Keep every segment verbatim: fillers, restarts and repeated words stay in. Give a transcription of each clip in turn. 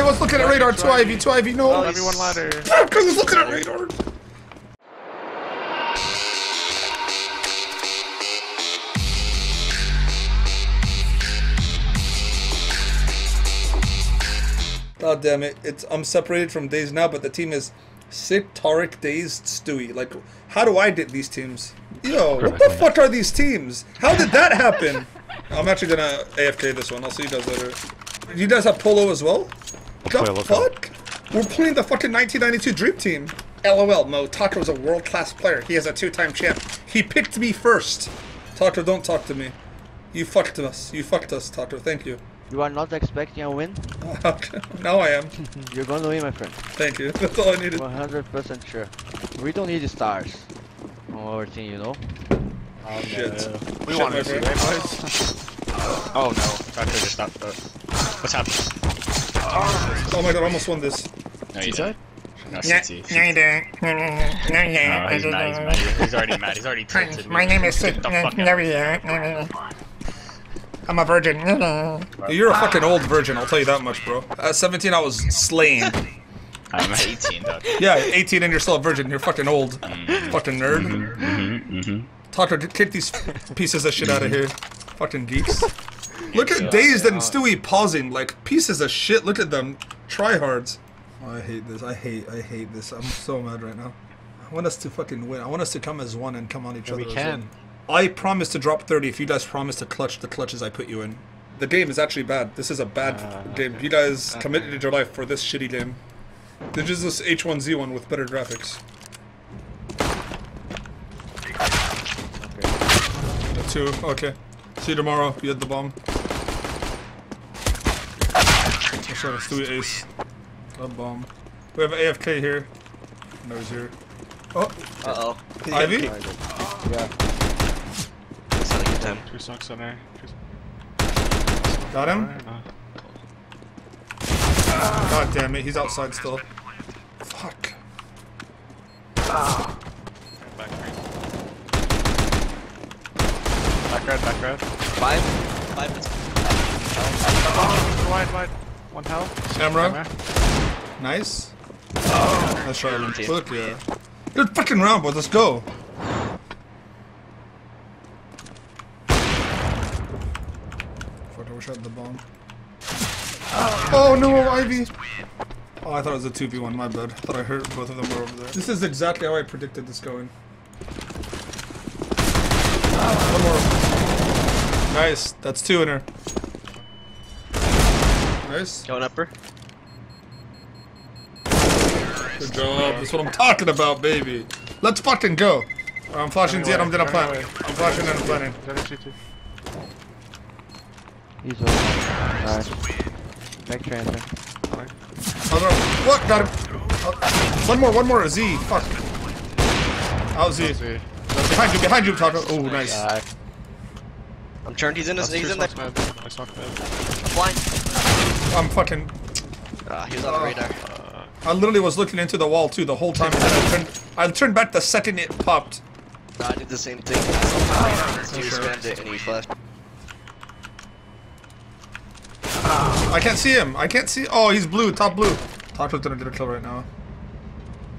I was looking at radar. Two Ivy, two Ivy, no. Oh, everyone ladder. I was looking at radar. Oh damn it! It's I'm separated from Dazed now, but the team is Sick, Tarik, Dazed, Stewie. Like, how do I did these teams? Yo, what the fuck are these teams? How did that happen? I'm actually gonna A F K this one. I'll see you guys later. You guys have Polo as well? I'll the fuck? Up. We're playing the fucking nineteen ninety-two Dream Team. L O L, Mo. Tato is a world-class player. He is a two-time champ. He picked me first. Tato, don't talk to me. You fucked us. You fucked us, Tato. Thank you. You are not expecting a win? Now I am. You're gonna win, my friend. Thank you. That's all I needed. one hundred percent sure. We don't need stars on our team, you know? Oh, shit. No. We shit, want to see right, oh no. Tato just stopped. What's happening? Oh, oh my god, I almost won this. No, you did? No, no, you didn't. No, yeah. No, he's mad, he's mad. He's already mad. He's already tilted. My name is Sick. Never yet. I'm a virgin. You're a fucking old virgin, I'll tell you that much, bro. At seventeen, I was slain. I'm eighteen, though. Yeah, eighteen and you're still a virgin. You're fucking old. Mm-hmm. Fucking nerd. Mm-hmm, mm-hmm, mm-hmm. Tato, kick these pieces of shit out of here. Fucking geeks. Look at Dazed and Stewie pausing, like, pieces of shit. Look at them. Tryhards. Oh, I hate this. I hate, I hate this. I'm so mad right now. I want us to fucking win. I want us to come as one and come on each yeah, other we can. As one. I promise to drop thirty if you guys promise to clutch the clutches I put you in. The game is actually bad. This is a bad uh, game. You guys okay. committed your life for this shitty game. This is this H one Z one with better graphics. Okay. Two, okay. See you tomorrow. You had the bomb. Let's try to Stewie ace. A bomb. We have A F K here. No, he's here. Oh. Uh oh. Ivy? Yeah. Ten. Two snooks on there. Got him? Uh, God damn it, he's outside still. Fuck. Uh. Back road, back road. Five. Five. Oh, wide, wide. One health. Camera. Nice. Oh. That's right. Look, yeah. Good fucking round, bro. Let's go. Shot the bomb. Oh no, Ivy! Oh, I thought it was a two v one, my bad. I thought I heard both of them were over there. This is exactly how I predicted this going. One more. Nice, that's two in her. Nice. Going upper. Good job, that's what I'm talking about, baby. Let's fucking go! I'm flashing Z and I'm gonna plan. I'm flashing and I'm planning. He's over. Alright. Back transfer. Alright. Oh no. What? Got him. Oh. One more, one more. Z. Fuck. Out Z. Behind you, behind you, Tato. Oh, nice. God. I'm turned. He's in this. He's in there. I'm blind. I'm fucking. Ah, uh, he was on the radar. Uh, I literally was looking into the wall too the whole time. I turned, I turned back the second it popped. No, I did the same thing. Oh, so he sure. spammed it and he flashed. I can't see him. I can't see. Oh, he's blue. Top blue. Tato's gonna get a kill right now.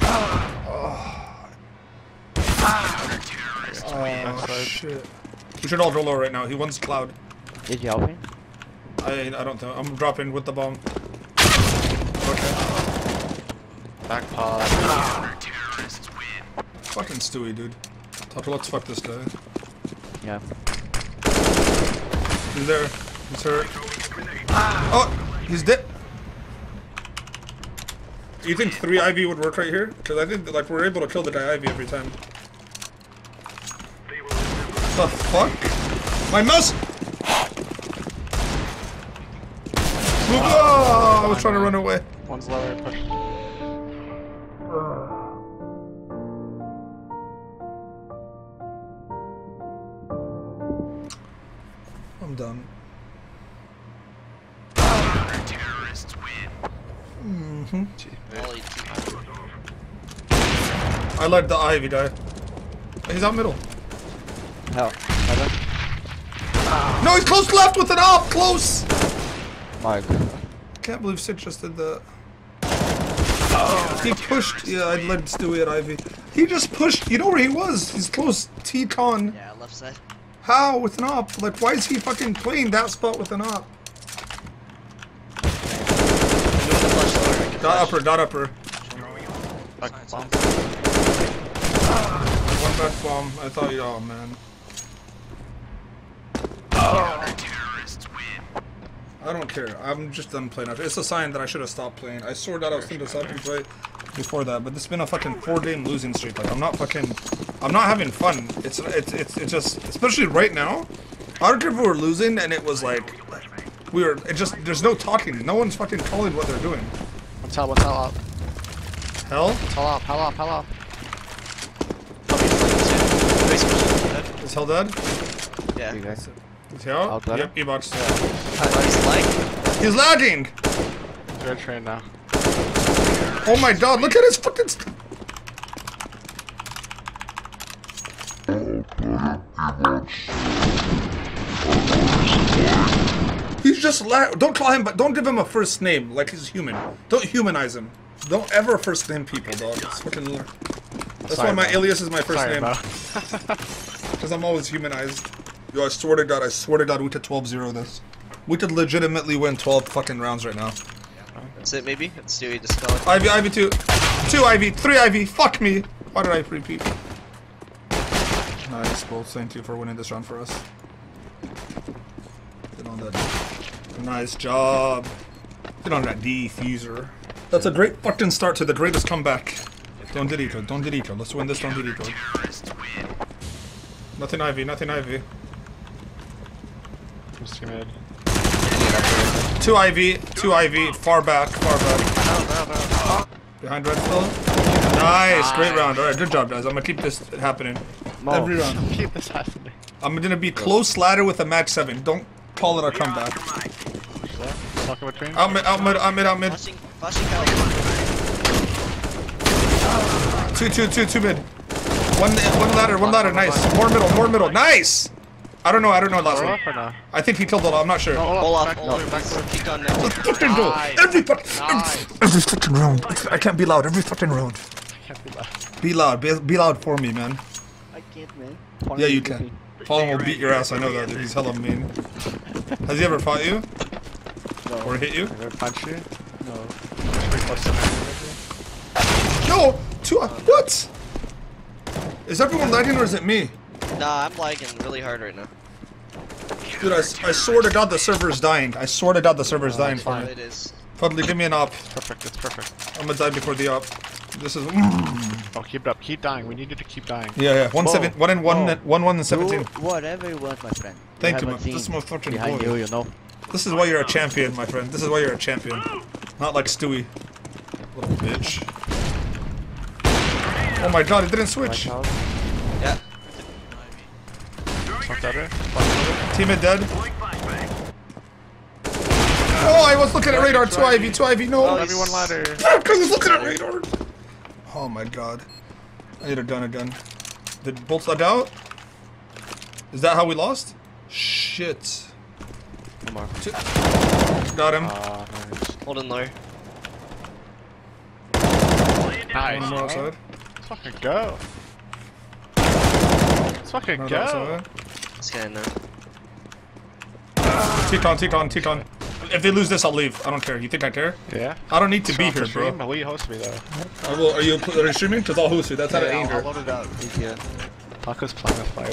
Oh, oh shit. We should all go low right now. He wants cloud. Did you help me? I I don't know. I'm dropping with the bomb. Okay. Back pod. Fucking Stewie, dude. Tato, let's fuck this guy. Yeah. He's there. He's hurt. Oh, he's dead. Do you think three Ivy would work right here? Because I think that, like, we're able to kill the guy Ivy every time. The fuck? My mouse! Oh, I was trying to run away. One's lower. Uh. I'm done. Mm-hmm. I led the Ivy guy. He's out middle. Hell. No, he's close left with an op! Close! My god. can't believe Sick just did that. Oh, he pushed. Yeah, I led Stewie at Ivy. He just pushed. You know where he was? He's close. T-Con. Yeah, left side. How? With an op? Like, why is he fucking playing that spot with an op? Dot upper, dot upper. Back bomb. One back bomb. I thought you. Oh, man. I don't care. I'm just done playing after. It's a sign that I should have stopped playing. I swore that I was going to stop and play before that, but it's been a fucking four-game losing streak. Like, I'm not fucking... I'm not having fun. It's it's it's it's just... Especially right now, I don't care if we were losing, and it was like... We were... It just... There's no talking. No one's fucking calling what they're doing. What's up? What's up? Hell? Hell up. Hell up. Hell up. Is Hell dead? Yeah. That's it. Yeah. Yep, E-box. Yeah. He's lagging. He's lagging! Red train now. Oh my god, look at his fucking st- He's just lag- Don't call him, but don't give him a first name like he's human. Don't humanize him. Don't ever first name people, dog. It's fucking lure. That's Sorry, why my bro. alias is my first Sorry, name. Because I'm always humanized. Yo, I swear to God, I swear to God, we could twelve zero this. We could legitimately win twelve fucking rounds right now. Yeah. That's it, maybe? That's Stewie dispel it. Ivy, Ivy two. Two Ivy, three Ivy, fuck me! Why did I repeat? Nice, Boltz, thank you for winning this round for us. Get on that. Nice job. Get on that defuser. That's a great fucking start to the greatest comeback. Don't delete it, don't delete it. Let's win this, don't delete it. Nothing Ivy, nothing Ivy. Two Ivy, two Ivy, far back, far back. Behind red still. Nice, great round. Alright, good job, guys. I'm gonna keep this happening. Every round. Keep this happening. I'm gonna be close ladder with a match seven. Don't call it a comeback. Out mid, out mid, out mid, out mid. Two, two, two, two mid. One, one ladder, one ladder. Nice. More middle, more middle. Nice. I don't know, I don't know last one. No? I think he killed Olaf, I'm not sure. No, Olaf, Olaf, Olaf, back, no. Back, Let's fucking go! Every fucking- nice. every, every fucking round. I can't be loud, every fucking round. I can't be loud. Be loud, be, be loud for me, man. I can't, man. Yeah, you can. Fallen will beat your ass, I know that, dude. He's hella mean. Has he ever fought you? No. Or hit you? Ever punch you? No. No! Two- What? Is everyone lagging or is it me? Nah, I'm lagging really hard right now. Dude, I, I swear to God the server's dying. I swear to God the server's oh, dying for me. It is. Fudley, give me an op. Perfect, it's perfect. I'm gonna die before the op. This is. Oh, keep it up, keep dying. We needed to keep dying. Yeah, yeah. One Whoa. seven, one and one, and, one one and seventeen. Do whatever you want, my friend. Thank you, you man. This is my fucking boy. You, you know. This is why you're a champion, my friend. This is why you're a champion. Not like Stewie. Little bitch. Oh my God, it didn't switch. Yeah. Team is dead. Oh, I was looking at radar. Two Ivy, two Ivy, no. Oh, everyone ladder. I was looking at radar. Oh my god. I need a gun again. Did Boltz lag out? Is that how we lost? Shit. Come on. Two. Got him. Uh, nice. Hold in there. Nice. Let's fucking go. Let's fucking go. Outside. T-Con, T-Con, T-Con. If they lose this, I'll leave. I don't care. You think I care? Yeah. I don't need to be here, bro. I'll host me though. I will. Are you, are you streaming? Because I'll host you. That's out of anger. I'll load it up. Yeah. Taco's playing a fire.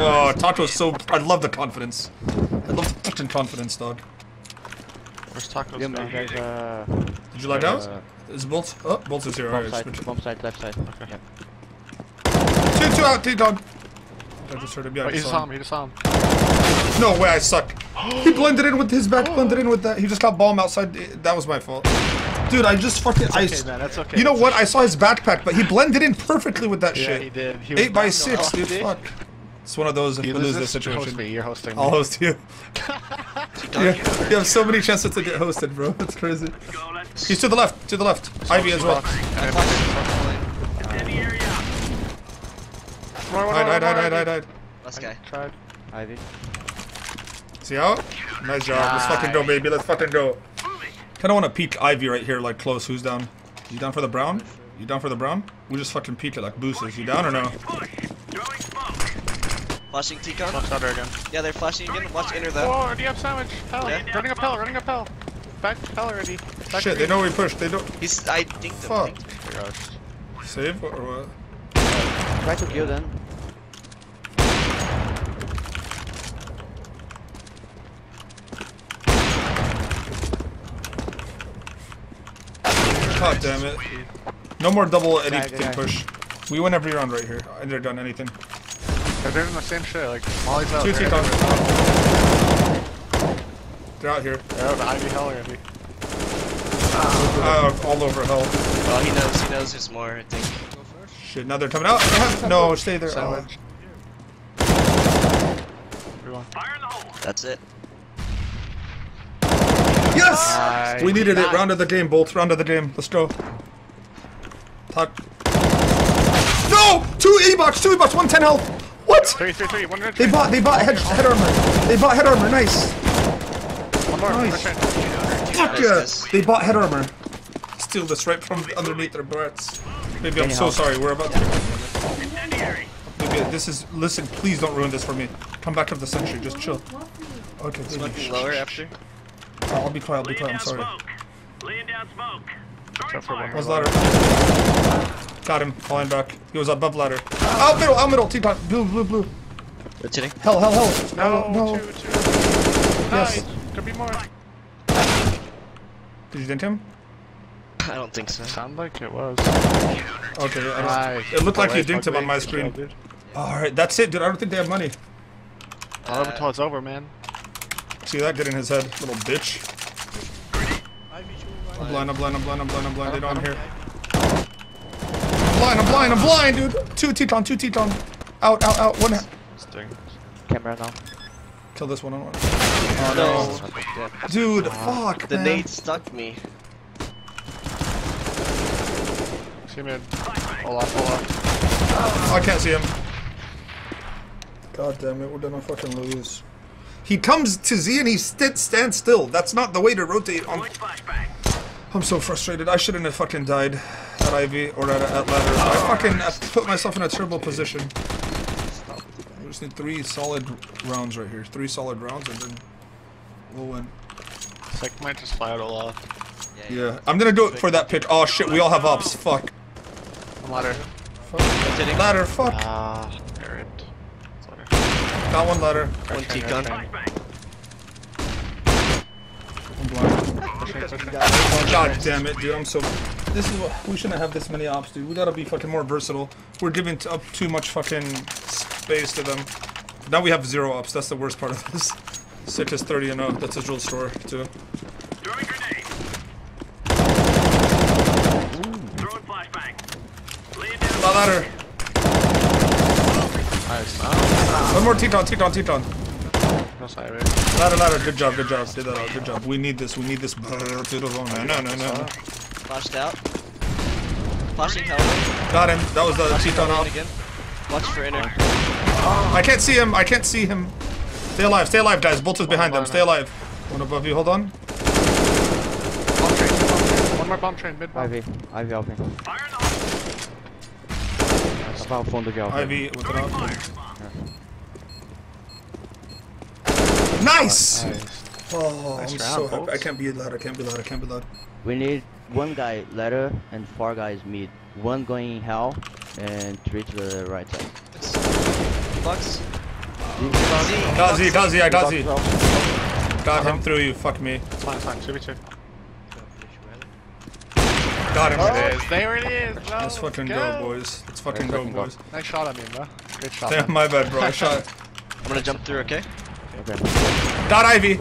Oh, Taco's so. I love the confidence. I love the fucking confidence, dog. Where's Taco's? Yeah, did you lag out? Is Boltz? Oh, Boltz is here. Bomb side, left side. Okay. Two, two out, T-Con. I just heard him. Yeah, oh, he just saw him. He just saw him. No way, I suck. He blended in with his back, blended in with that. He just got bomb outside. That was my fault. Dude, I just fucking... That's okay, I, man. That's okay. You know what? I saw his backpack, but he blended in perfectly with that yeah, shit. Yeah, he did. He Eight by six, dude. Fuck. It's one of those if you lose this situation. Host me. You're hosting me. I'll host you. yeah, you have so many chances to get hosted, bro. That's crazy. He's to the left. To the left. So Ivy as well. I died, I died, I died. Last guy. Tried. Ivy. See out? Nice job. Let's fucking go, baby. Let's fucking go. Kinda wanna peek Ivy right here, like close. Who's down? You down for the brown? You down for the brown? We just fucking peeked it like boosters. You down or no? Flashing T-Con? Yeah, they're flashing again. Watch enter that. Oh, already up sandwich. Pell. Yeah. Running up pell, running up pell. Back to pell already. Back Shit, they know we pushed. They don't. He's. I think the Fuck. Thing. Save or what? Try to kill them. God damn it. No more double anything push. We win every round right here. They're done anything. They're doing the same shit, like Molly's out. Two T Cons. They're out here. They're out of Ivy Hell already. Uh, all over Hell. Well, he knows. He knows there's more, I think. Go first. Shit, now they're coming out. No, stay there. Oh. Fire in the hole. That's it. Yes! Nice. We needed nice. it. Round of the game, Boltz. Round of the game. Let's go. Talk. No! Two E-box, two E-box, one ten health. What? Three, three, three. One, two, they bought, they bought head, head armor. They bought head armor. Nice. One more. Nice. Fuck yes. They bought head armor. Steal this right from underneath their butts. Maybe I'm so sorry. We're about to. Maybe this is. Listen, please don't ruin this for me. Come back up the sentry. Just chill. Okay. Maybe lower after. I'll be quiet, I'll be quiet, I'm sorry. Laying down smoke. Where's ladder? Got him, falling back. He was above ladder. Out middle, out middle, T-Con. Blue, blue, blue. What's hitting? Hell, hell, hell. No, no. Two, two. Yes. Nice. Could be more. Did you dent him? I don't think so. Sound like it was. Okay, nice. It looked like you dinked him on my screen. Alright, that's it, dude. I don't think they have money. I'll uh, until it's over, man. See that get in his head, little bitch. I'm blind, I'm blind, I'm blind, I'm blind, I'm blind, they don't hear. I'm blind, I'm blind, I'm blind, dude! Two T-Con, two T-Con. Out, out, out, one. Camera now. Kill this one on one. Oh no. no. Dude, fuck, man. The nade stuck me. See me. Hold on, hold on. Oh, I can't see him. God damn it, we're gonna fucking lose. He comes to Z and he st stands still. That's not the way to rotate. I'm, I'm so frustrated. I shouldn't have fucking died at Ivy or at, at ladder. I fucking I put myself in a terrible position. I just need three solid rounds right here. Three solid rounds and then we'll win. Sick might just fly out a lot. Yeah, yeah. yeah, I'm gonna do it for that pick. Oh shit, we all have ops. Fuck. Ladder. Fuck. Ladder, fuck. Uh, Got one ladder. One T-Con. I'm blind. God damn it, dude. I'm so. This is what. We shouldn't have this many ops, dude. We gotta be fucking more versatile. We're giving up too much fucking space to them. Now we have zero ops. That's the worst part of this. Sick is thirty and oh. That's a drill store, too. Throwing grenade. Throwing flashbang. Lay it down. My ladder. Nice. Oh. One more T-Con, T-Con, T-Con. No side, right? Ladder, ladder, good job, good job. Did that out, good job. We need this, we need this. Beautiful, man. No, no, no. Flashed out. Flashing tower. Got him. That was the T-Con off. Again. Watch for inner. Oh. I can't see him, I can't see him. Stay alive, stay alive, guys. Boltz is behind them, stay alive. One above you, hold on. Bomb train, bomb train. One more bomb train, mid bomb. Ivy, Ivy helping. Fire in the hole. About phone to go. Ivy with an op. Yeah. Nice! Nice. Oh, nice I'm round, so happy. I can't be loud, I can't be loud, I can't be loud. We need one guy ladder and four guys mid. One going in hell and three to the right side. Box. Got Z, got Z, I got Z. Got him through you, fuck me. Fine, fine, should we check? Got him. Oh, there it is. There it is. Let's, Let's fucking go, go boys. Let's fucking Let's go, go, boys. Nice shot at me, bro. Good shot. Damn, my bad, bro. I shot. I'm gonna jump through, okay? Okay. Dot Ivy.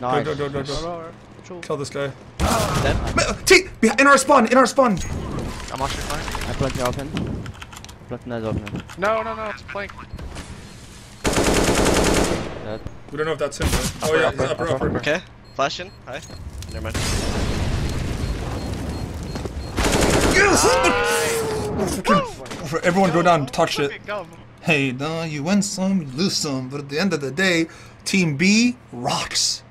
Nice. Go, go, go, go, go. Kill this guy. Oh. T! In our spawn! In our spawn! I'm actually fine. I planted open. Planted is open. No, no, no. It's plank. We don't know if that's him, though. Oh, yeah. Upper, upper, upper, upper. Okay. Flashing. Hi. Never mind. Everyone go down, touch it. Hey, no, you win some, you lose some, but at the end of the day, Team B rocks.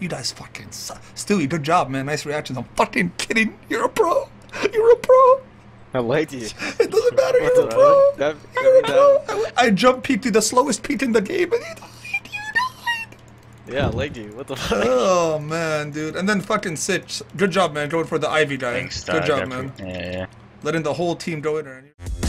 You guys fucking suck. Stewie, good job, man. Nice reactions. I'm fucking kidding. You're a pro. You're a pro. I like you. It doesn't matter. You're a pro. That, that, you're a pro. I, I jump peeped to the slowest peep in the game, and you died. You died. Yeah, I like you. What the fuck? Oh, man, dude. And then fucking Sitch. Good job, man. Going for the Ivy guy. Thanks, good job, man. Yeah, yeah. Letting the whole team go in there.